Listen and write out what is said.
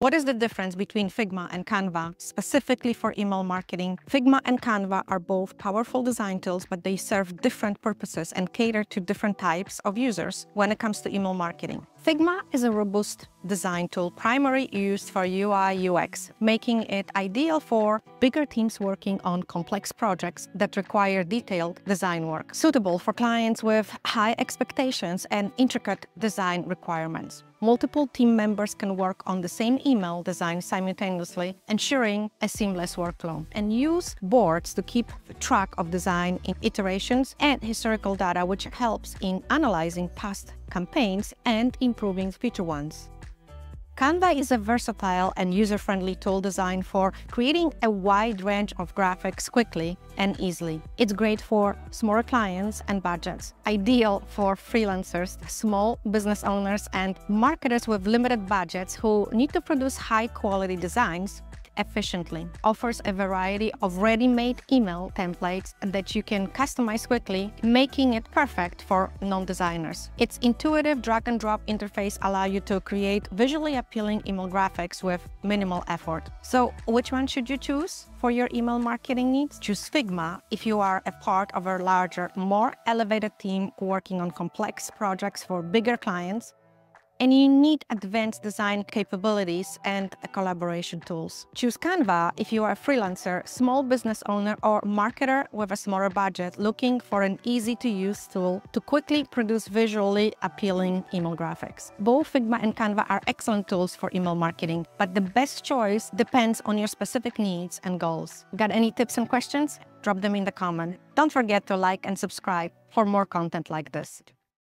What is the difference between Figma and Canva, specifically for email marketing? Figma and Canva are both powerful design tools, but they serve different purposes and cater to different types of users when it comes to email marketing. Figma is a robust design tool, primarily used for UI UX, making it ideal for bigger teams working on complex projects that require detailed design work, suitable for clients with high expectations and intricate design requirements. Multiple team members can work on the same email design simultaneously, ensuring a seamless workflow, and use boards to keep track of design in iterations and historical data, which helps in analyzing past campaigns and improving future ones. Canva is a versatile and user-friendly tool designed for creating a wide range of graphics quickly and easily. It's great for smaller clients and budgets, ideal for freelancers, small business owners, and marketers with limited budgets who need to produce high-quality designs efficiently. Offers a variety of ready-made email templates that you can customize quickly, making it perfect for non-designers. Its intuitive drag-and-drop interface allows you to create visually appealing email graphics with minimal effort. So, which one should you choose for your email marketing needs? Choose Figma if you are a part of a larger, more elevated team working on complex projects for bigger clients, and you need advanced design capabilities and collaboration tools. Choose Canva if you are a freelancer, small business owner, or marketer with a smaller budget looking for an easy-to-use tool to quickly produce visually appealing email graphics. Both Figma and Canva are excellent tools for email marketing, but the best choice depends on your specific needs and goals. Got any tips and questions? Drop them in the comment. Don't forget to like and subscribe for more content like this.